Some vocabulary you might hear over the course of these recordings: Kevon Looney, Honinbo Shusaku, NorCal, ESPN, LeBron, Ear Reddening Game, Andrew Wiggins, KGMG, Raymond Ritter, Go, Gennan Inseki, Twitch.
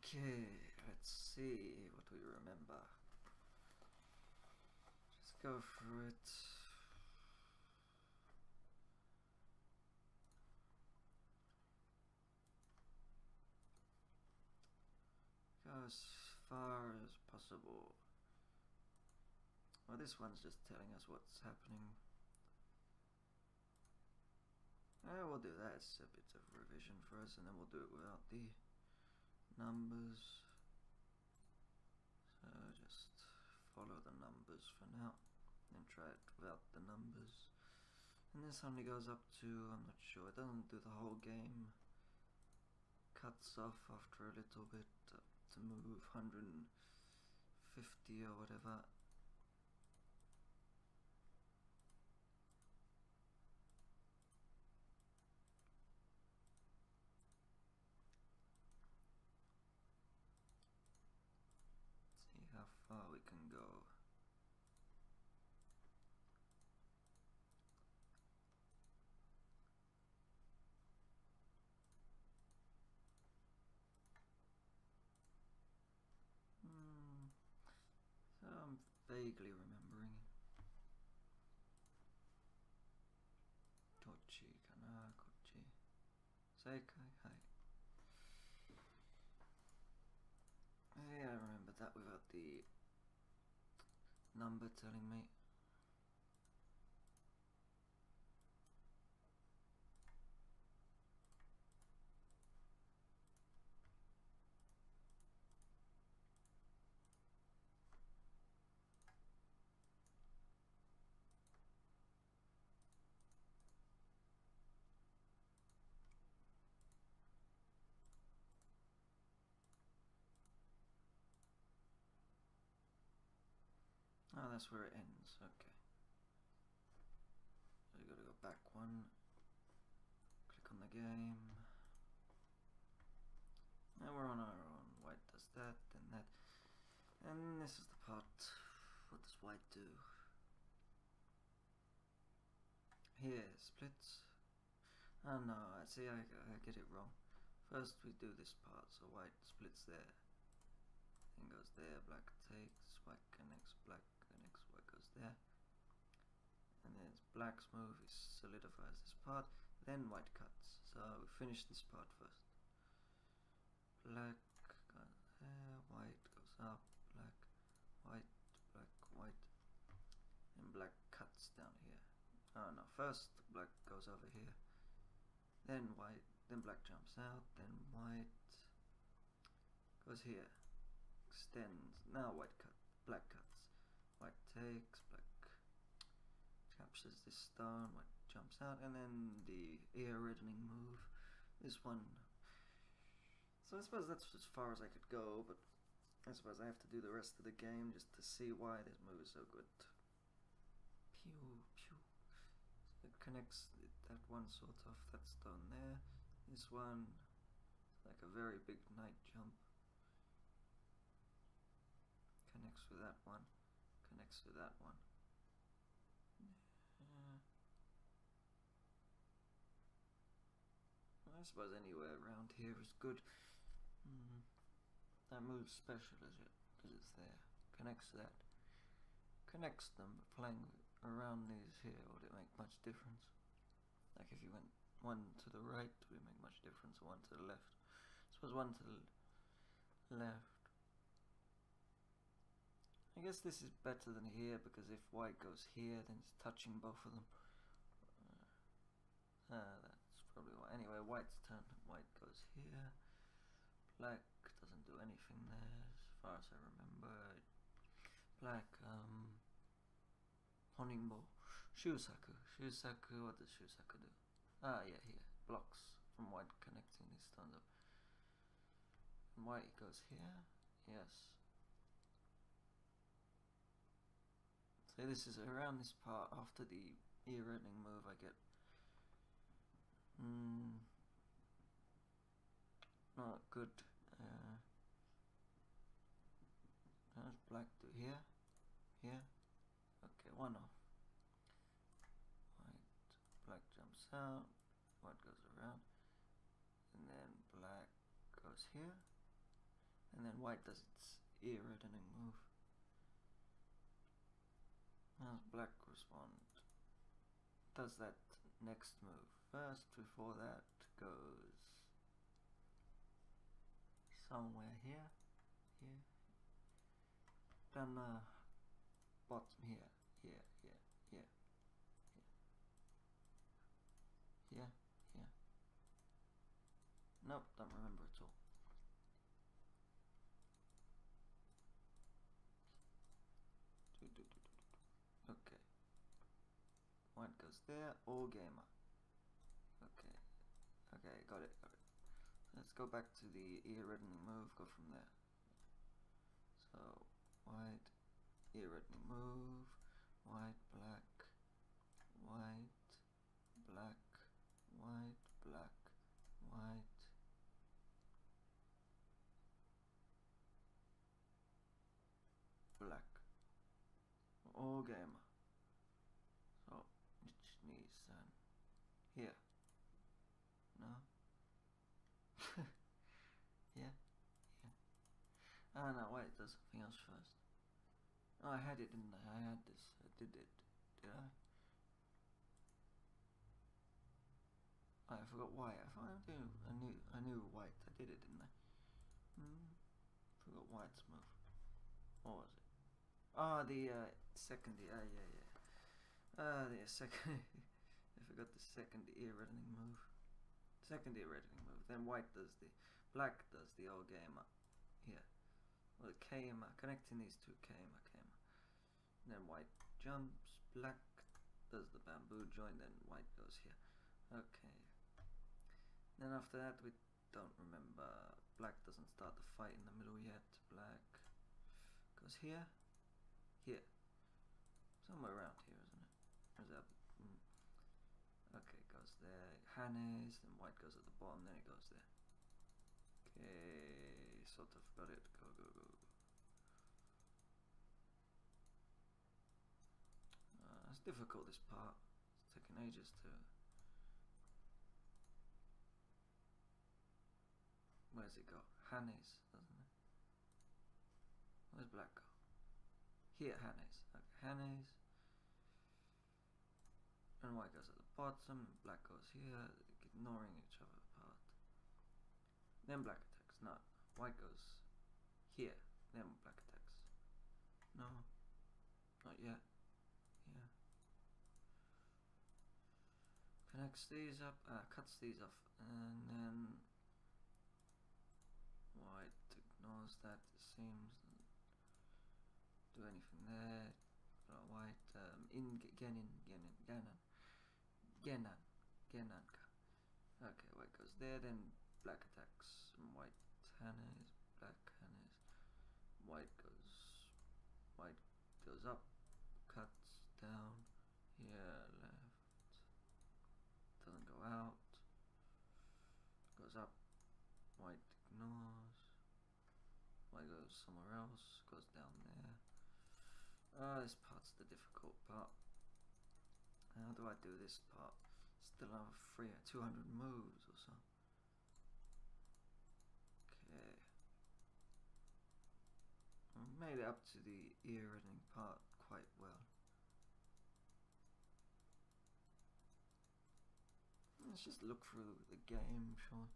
Okay, let's see what we remember. Just go through it. Go as far as possible. Well, this one's just telling us what's happening. Yeah, we'll do that. It's a bit of revision for us, and then we'll do it without the numbers. So just follow the numbers for now, and try it without the numbers. And this only goes up to, I'm not sure, it doesn't do the whole game. Cuts off after a little bit, up to move 150 or whatever. How far we can go. So I'm vaguely remembering. Tochi kana kochi. Seikai hai. Yeah, I remember that without the number telling me. Oh, that's where it ends, okay. So you gotta go back one, click on the game. Now we're on our own. White does that, then that. And this is the part, what does white do? Here, splits. Oh no, see, I get it wrong. First we do this part, so white splits there. Then goes there, black takes, white connects, black. The next white goes there, and then it's black's move, it solidifies this part, then white cuts. So we finish this part first. Black goes there, white goes up, black, white, and black cuts down here. Oh no, first black goes over here, then white, then black jumps out, then white goes here, extends, now white cut, black cuts. White takes, black captures this stone, white jumps out, and then the ear reddening move, this one. So I suppose that's as far as I could go, but I suppose I have to do the rest of the game just to see why this move is so good. Pew, pew. So it connects that one sort of, that stone there, this one, it's like a very big knight jump. Connects with that one. Connects to that one. I suppose anywhere around here is good. That move's special, is it? Because it's there. Connects to that. Connects them, but playing around these here, would it make much difference? Like if you went one to the right, would it make much difference? Or one to the left? I suppose one to the left. I guess this is better than here, because if white goes here, then it's touching both of them. That's probably why. Anyway, white's turn. White goes here. Black doesn't do anything there, as far as I remember. Black, Honinbo Shusaku. Shusaku, what does Shusaku do? Ah, yeah, here. Blocks from white connecting these stones up. And white goes here. Yes. So this is around this part, after the ear-opening move I get not good. How does black do here? Here? Okay, one off. White, black jumps out, white goes around, and then black goes here, and then white does its aerodynamic move. Now black responds, does that next move first before that goes somewhere here, then bottom here. Nope, don't remember at all. Okay. White goes there, all gamer. Okay. Okay, got it. Let's go back to the ear-reddening move, go from there. So, white, ear-reddening move, white, black. Black. All gamer. So, Nichi-san. Here. No? yeah. Ah, no, wait, there's something else first. Oh, I had it, didn't I? I had this. I did it. Did I? I forgot white. I knew white. I did it, didn't I? Forgot white's move. What was it? Ah, oh, the second. Yeah. Ah, the second. I forgot the second ear-reddening move. Secondary reddening move. Then white does the, black does the old gamer. Here. Well, KMA. Connecting these two. KMA. Then white jumps. Black does the bamboo join. Then white goes here. Okay. Then after that, we don't remember. Black doesn't start the fight in the middle yet. Black goes here. Here. Somewhere around here, isn't it? Or is that? Okay, it goes there, Hannes, then white goes at the bottom, then it goes there. Okay, sort of got it, go. It's difficult, this part. It's taking ages to... Where's it go? Hannes, doesn't it? Where's black go? Here, Hannes. Okay, Hannes. And white goes at the bottom, and black goes here, ignoring each other apart. Then black attacks. No, white goes here, then black attacks. No, not yet. Yeah. Connects these up, cuts these off, and then white ignores that, it seems. Do anything there. White in Gennan. Okay, white goes there, then black attacks, and white Hannes, black Hannes. White goes up, cuts down, here, left, doesn't go out, goes up, white ignores, white goes somewhere else, goes down there. This part's the difficult part. How do I do this part? Still have 200 moves or so. Okay. I made it up to the ear-reddening part quite well. Let's just look through the game, shall we?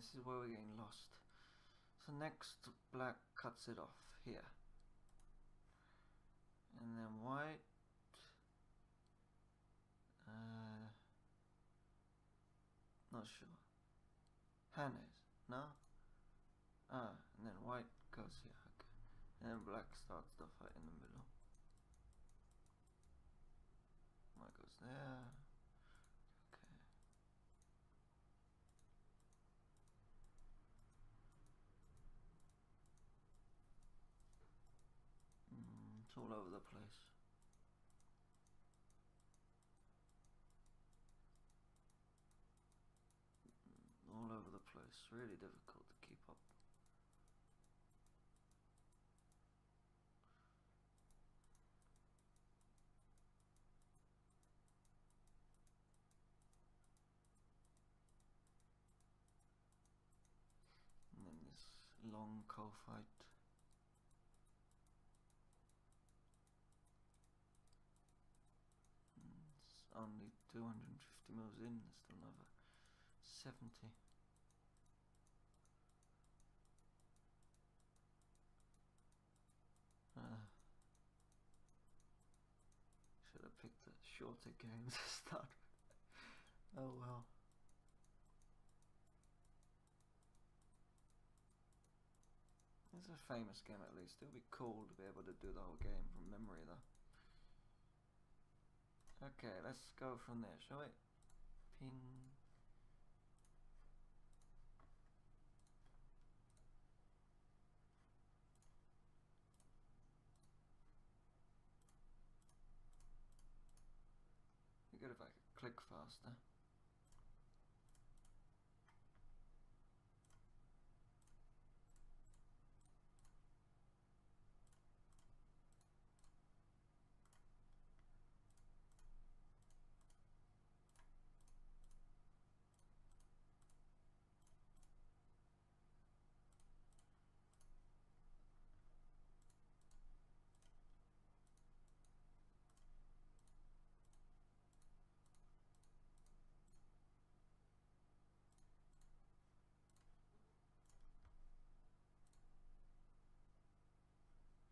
This is where we're getting lost. So next black cuts it off here, and then white not sure. Hannes, no? And then white goes here, okay. And then black starts the fight in the middle. White goes there. Okay. all over the place. All over the place. Really difficult to keep up. And then this long coalfight. It's only 250 mils in. There's still another 70. Should have picked the shorter game to start with. Oh well. It's a famous game at least. It would be cool to be able to do the whole game from memory though. Okay, let's go from there, shall we? Ping. Good if I could click faster.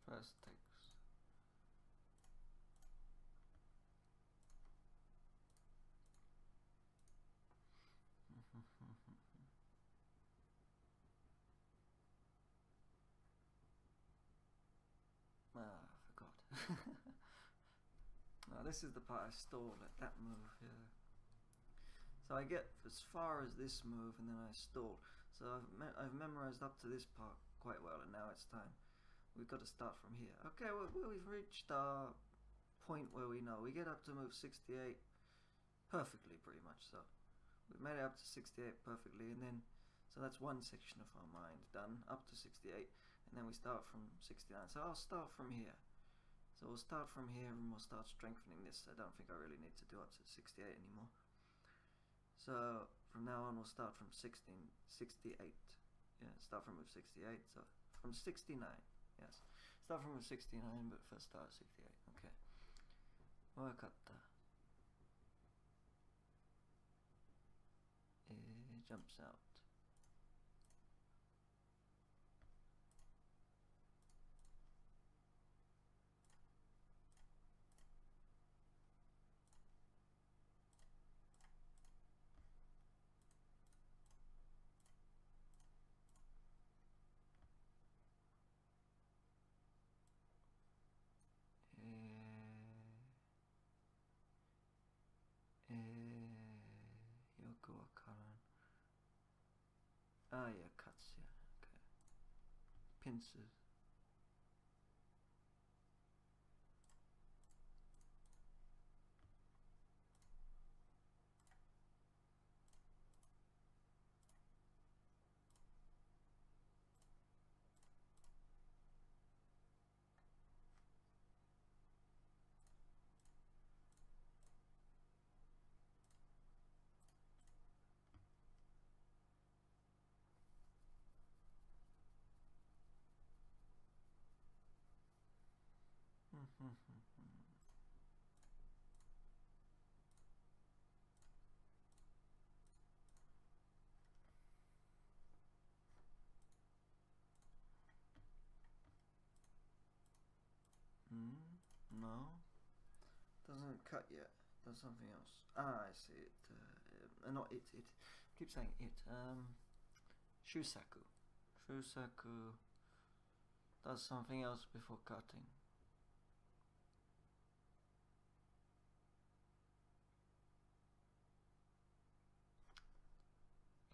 First text. I forgot. Now this is the part I stalled at that move here. So I get as far as this move and then I stalled. So I've memorized up to this part quite well, and now it's time. We've got to start from here. Okay, well, we've reached our point where we know. We get up to move 68 perfectly, pretty much. So we've made it up to 68 perfectly, and then, so that's one section of our mind done, up to 68, and then we start from 69. So I'll start from here. So we'll start from here and we'll start strengthening this. I don't think I really need to do up to 68 anymore. So from now on, we'll start from 68. Yeah, start from move 68, so from 69. Yes, start from 69, but first start at 68. Okay. Wakata. It jumps out. Ah, yeah, cuts, yeah, okay. Pincers. No, doesn't cut yet. Does something else? Ah, I see it. Not it. It. I keep saying it. Shusaku. Shusaku does something else before cutting.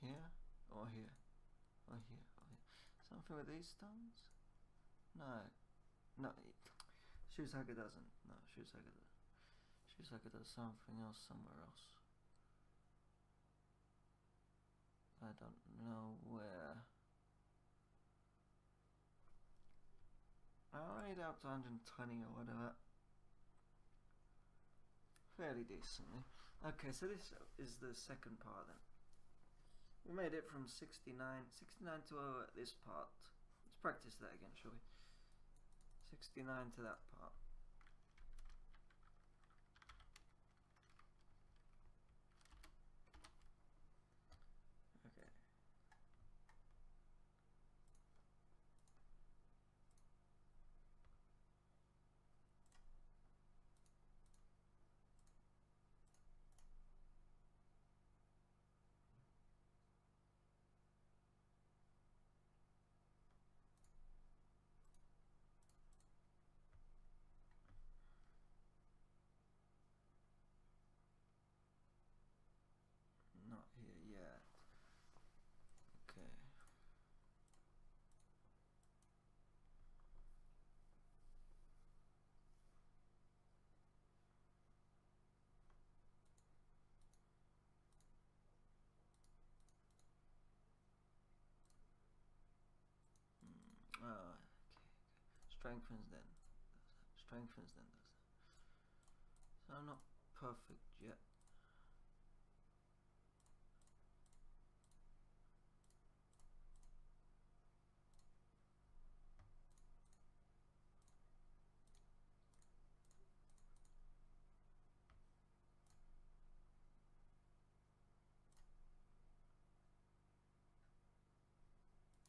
Here or here or here or here. Something with these stones? No, no. Shusaku doesn't. No, Shusaku does. Shusaku does something else somewhere else. I don't know where. I made out to 120 or whatever. Fairly decently. Okay, so this is the second part then. We made it from 69 to over this part. Let's practice that again, shall we? 69 to that part. Okay. Not here yet. Okay. Oh, okay. Strengthens then. Strengthens then does that. So I'm not perfect yet.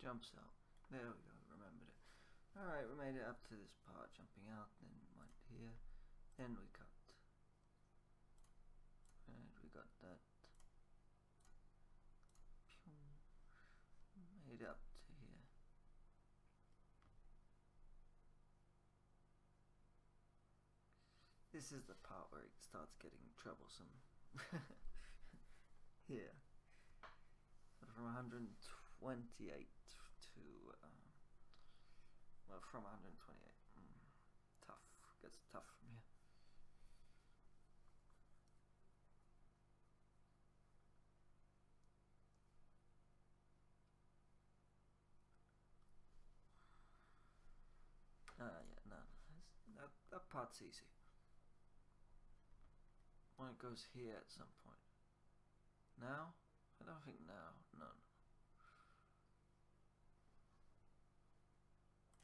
Jumps out. There we go, remembered it. Alright, we made it up to this part, jumping out, then went here, then we cut. And we got that. Made it up to here. This is the part where it starts getting troublesome. Here. So from 128 to well, from 128, tough, gets tough from here. Yeah, no, that part's easy. When it goes here at some point. Now, I don't think now. No.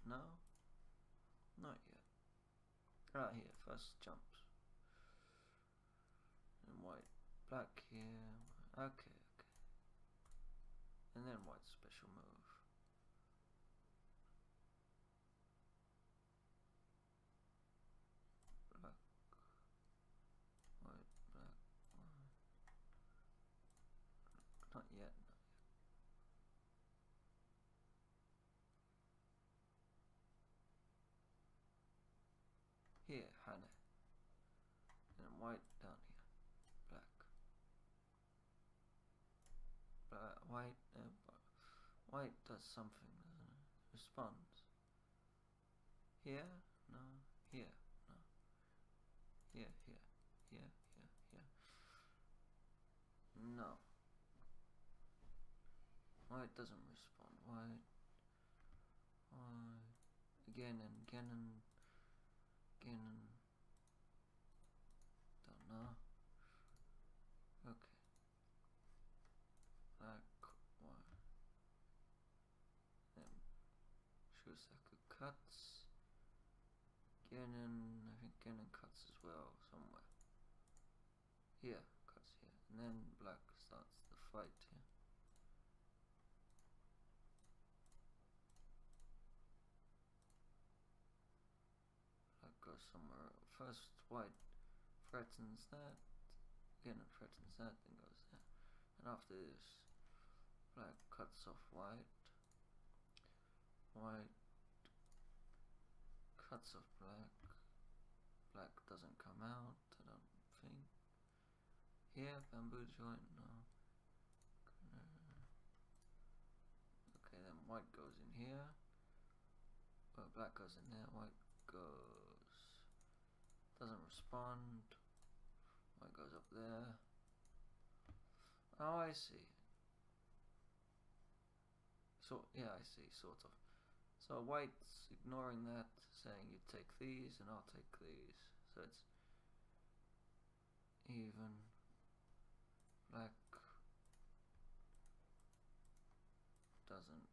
No, not yet. Right here, first jumps. And white, black here. Okay, okay. And then white special move. Black, white, black, white. Not yet. Here, Hane. And white down here. Black. Black, white, white does something, doesn't it? Responds. Here, no, here, no. Here, here, here, here, here. No. White doesn't respond. White. White. Again and again and. Gennan, don't know. Okay. Black, white. Then Shusaku cuts. Gennan, I think Gennan cuts as well somewhere. Here, cuts here. And then black starts the fight here. Go somewhere else. First white threatens that, again it threatens that, then goes there, and after this black cuts off white, white cuts off black, black doesn't come out, I don't think. Here, bamboo joint, no. Okay, then white goes in here, black goes in there, white goes Doesn't respond. It goes up there. Oh, I see. So yeah, I see, sort of. So white's ignoring that, saying you take these and I'll take these. So it's even. Black doesn't.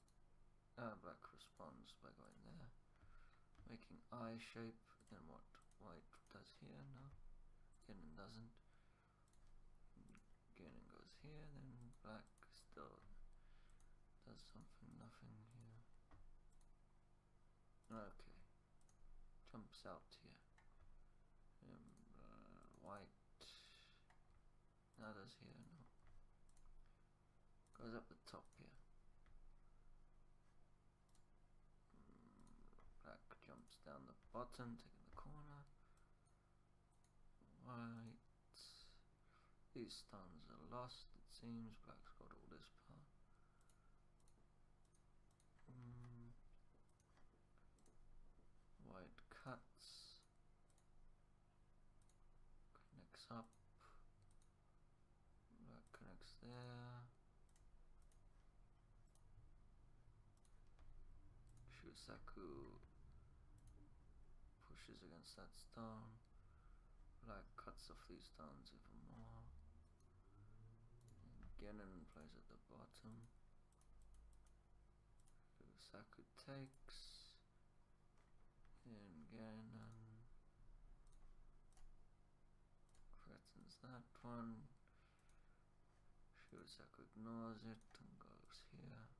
Black responds by going there, making eye shape. Then what white does here? No, Gennan doesn't. Gennan goes here. Then black still does something. Nothing here. Okay, jumps out here. White. Others here, no. Goes up the top here. Black jumps down the bottom, taking the corner. White. These stones are lost, it seems. Black's got all this part. White cuts. Connects up. Black connects there. Shusaku pushes against that stone. Black cuts off these stones even more. And Gennan plays at the bottom. Shusaku takes. And Gennan threatens that one. Shusaku ignores it and goes here.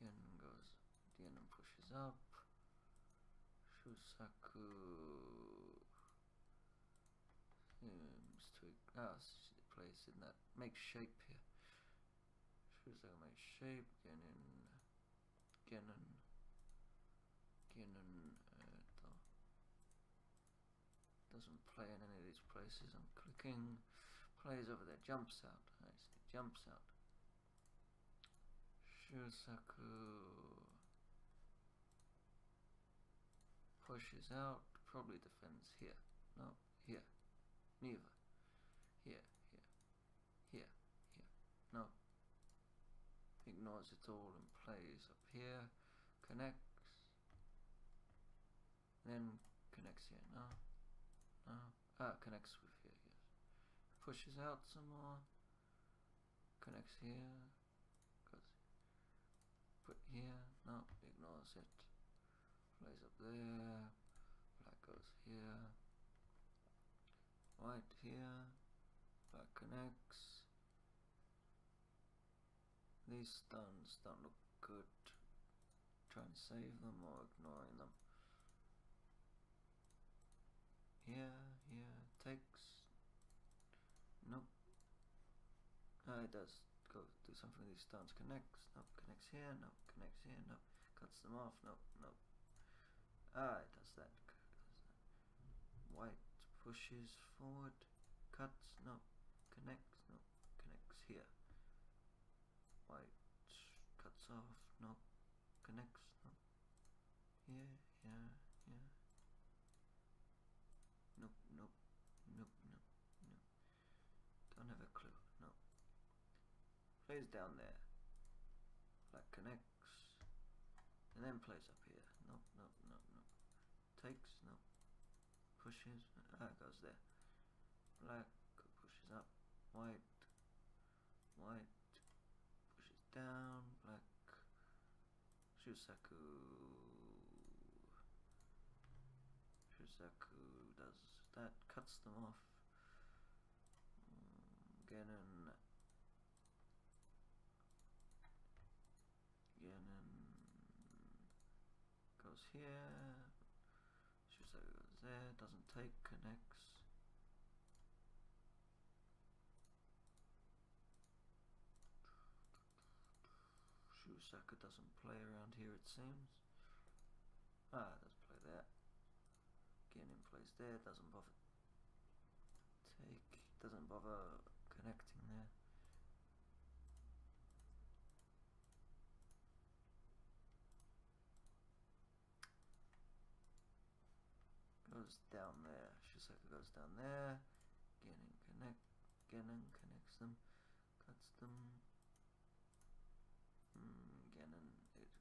Gennan goes. Gennan pushes up. Shusaku seems to place in that. Makes shape here. Shusaku makes shape. Gennan doesn't play in any of these places. I'm clicking. Plays over there, jumps out. I see, jumps out. Shusaku pushes out, probably defends here. No, here. Neither. Here, here, here, here. No. Ignores it all and plays up here. Connects. Then connects here. No. No. Ah, connects with here, yes. Pushes out some more, connects here, goes put here, no, ignores it, plays up there, black goes here, white here, black connects. These stones don't look good, try and save them or ignoring them. Here, here, takes. Nope. It does go do something with these stones. Connects. Nope. Connects here. Nope. Connects here. Nope. Cuts them off. Nope. Nope. It does that. White pushes forward. Cuts. Nope. Connects. Nope. Connects here. White cuts off. Nope. Connects. Nope. Here. Here. Here. Nope. Nope. Nope. Nope. Nope. Don't have a clue, no. Plays down there. Black connects. And then plays up here. Nope, nope, nope, nope. Takes, nope. Pushes, goes there. Black pushes up. White. White pushes down. Black. Shusaku. Shusaku does that. Cuts them off. Gennan goes here. Shusaku goes there. Doesn't take. Connects. Shusaku doesn't play around here, it seems. Doesn't play there. Gennan plays there. Doesn't bother. Take. Doesn't bother connecting there. Goes goes down there. Shusaku goes down there. Gennan connects them. Cuts them. Gennan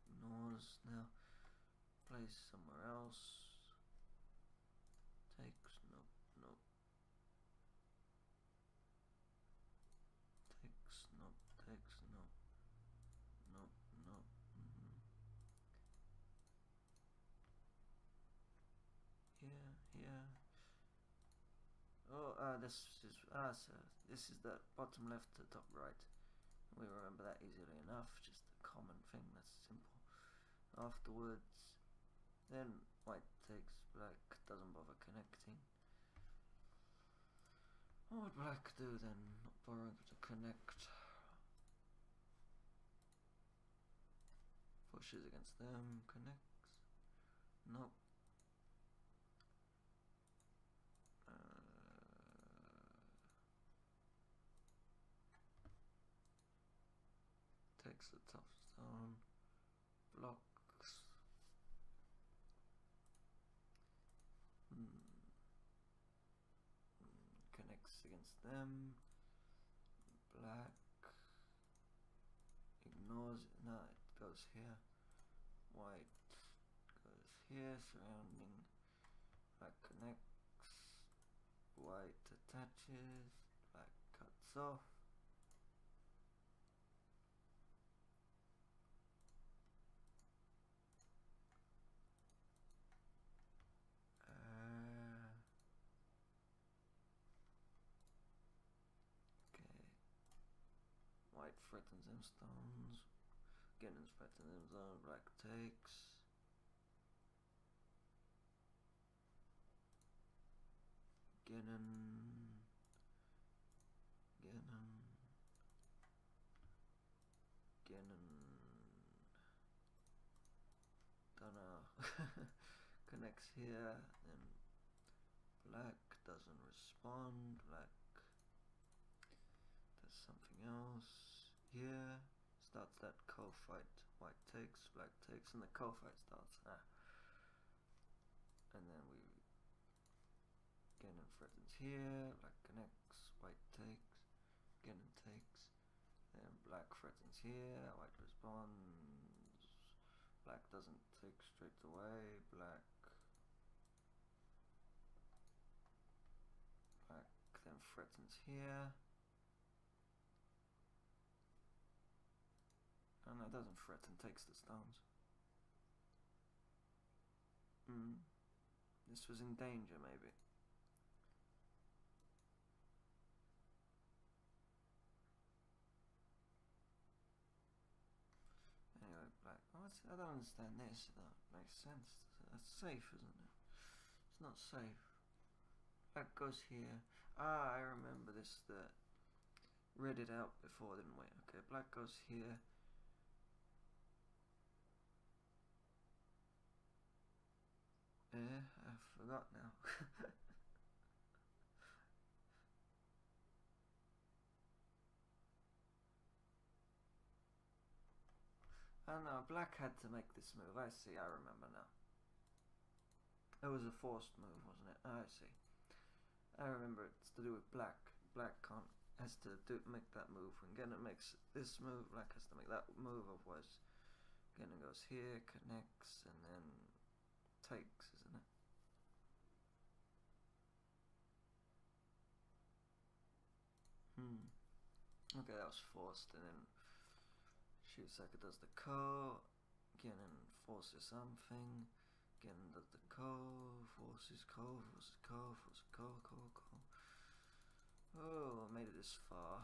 ignores now. Place somewhere else. Takes. Nope. Nope. Takes. Nope. Takes. Nope. Nope. Nope. Yeah, yeah. Oh, so this is the bottom left to the top right. We remember that easily enough, just a common thing that's simple. Afterwards, then white takes black, doesn't bother connecting. What would black do then? Not bothering to connect. Pushes against them, connects. Nope. Takes the tough stone, blocks. Connects against them. Black ignores it. No, it goes here. White goes here, surrounding. Black connects. White attaches, black cuts off. Okay. White threatens him stones. Again, threatens him stones, black takes. Gennan. Dunno. Connects here, then black doesn't respond. Black does something else. Here starts that coal fight. White takes, black takes, and the coal fight starts. And then we. Gennan threatens here, black connects, white takes, Gennan takes, then black threatens here, white responds, black doesn't take straight away, black then threatens here, and it doesn't threaten, takes the stones. This was in danger maybe. Anyway, black. I don't understand this. That makes sense. That's safe, isn't it? It's not safe. Black goes here. I remember this. That read it out before, didn't we? Okay, black goes here. I forgot now. Oh no, black had to make this move, I see, I remember now. It was a forced move, wasn't it? Oh, I see. I remember it's to do with black. Black has to make that move. When Gennan makes this move, black has to make that move, otherwise Gennan goes here, connects, and then takes, isn't it? Okay, that was forced, and then Shusaku does the Go, Gennan forces something, Gennan does the Go, forces Go. Oh, I made it this far.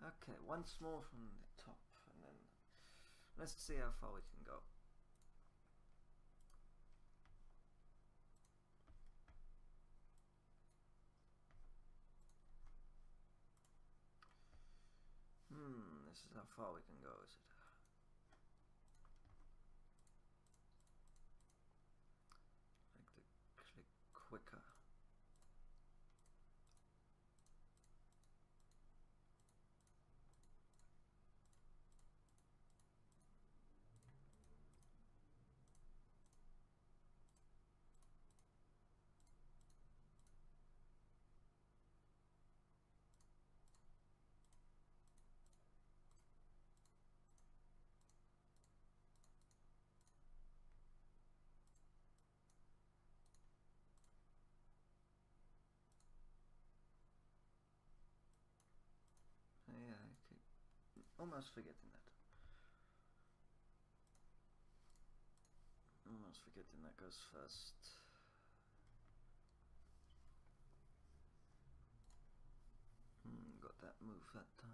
Okay, once more from the top, and then let's see how far we can go. This is how far we can go, is it? I like to click quicker. Almost forgetting that goes first. Got that move that time.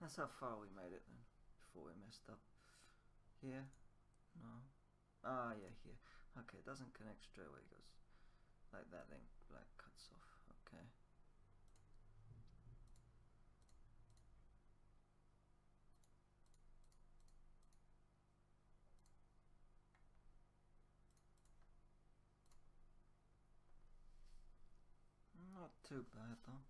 That's how far we made it then, before we messed up. Here? No. Ah, yeah, here. Okay, it doesn't connect straight away, it goes like that then, like cuts off. Okay. Not too bad though.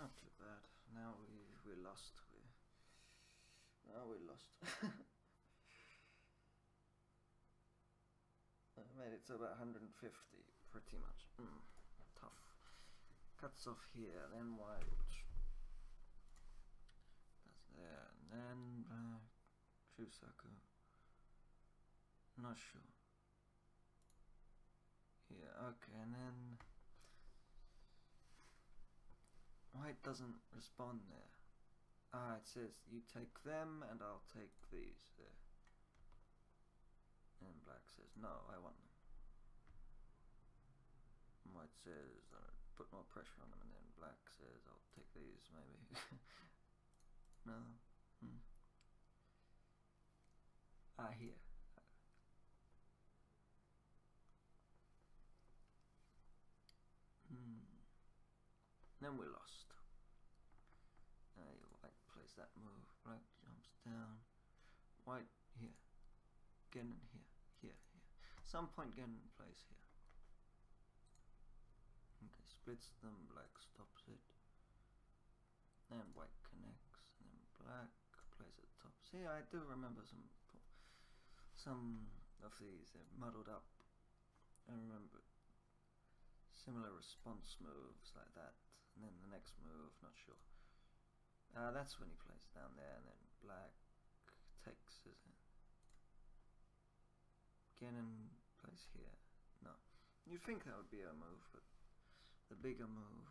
Not too bad. Now we lost. Now we lost. I made it to about 150, pretty much. Tough. Cuts off here, then white. That's there, and then black. Shusaku. Not sure. Yeah. Okay, and then. White doesn't respond there. Ah, it says you take them and I'll take these there. And black says, no, I want them. And white says, put more pressure on them, and then black says, I'll take these maybe. No. Ah, here. Then we lost. White plays that move. Black jumps down. White here. Gennan here. Here. Some point Gennan plays here. Okay, splits them. Black stops it. Then white connects. And then black plays at top. See, I do remember some of these. They're muddled up. I remember. Similar response moves like that, and then the next move, not sure. That's when he plays down there, and then black takes, isn't it? Gennan plays here. No. You'd think that would be a move, but the bigger move.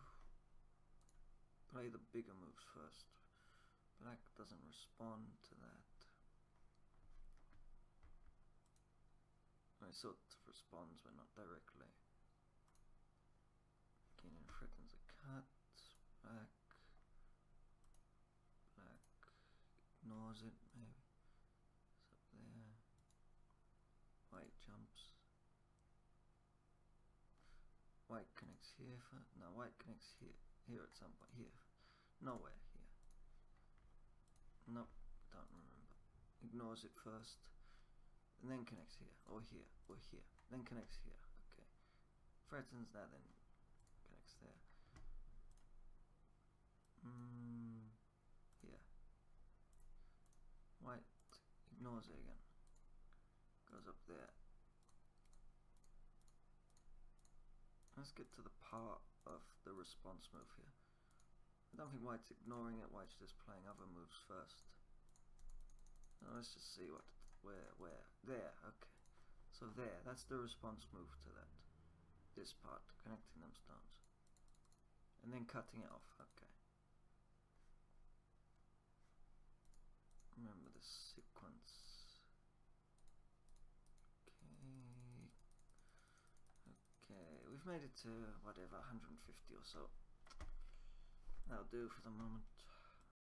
Play the bigger moves first. Black doesn't respond to that. Well, it sort of responds, but not directly. Gennan threatens a cut, black ignores it, maybe, it's up there, white jumps, white connects here, white connects here at some point, here, nowhere, here, nope, don't remember, ignores it first, and then connects here, or here, or here, then connects here, okay, threatens that then, connects there, Yeah. Wait, ignores it again. Goes up there. Let's get to the part of the response move here. I don't think White's ignoring it, White's just playing other moves first. Now let's just see what, where, there, okay. So there, that's the response move to that. This part, connecting them stones. And then cutting it off, okay. Remember the sequence. Okay. Okay, we've made it to, whatever, 150 or so. That'll do for the moment.